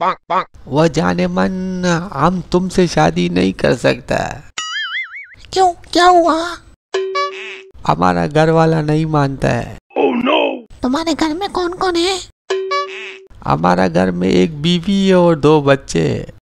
वह जाने मन, हम तुमसे शादी नहीं कर सकता। क्यों, क्या हुआ? हमारा घर वाला नहीं मानता है। Oh no! तुम्हारे घर में कौन कौन है? हमारा घर में एक बीवी है और 2 बच्चे।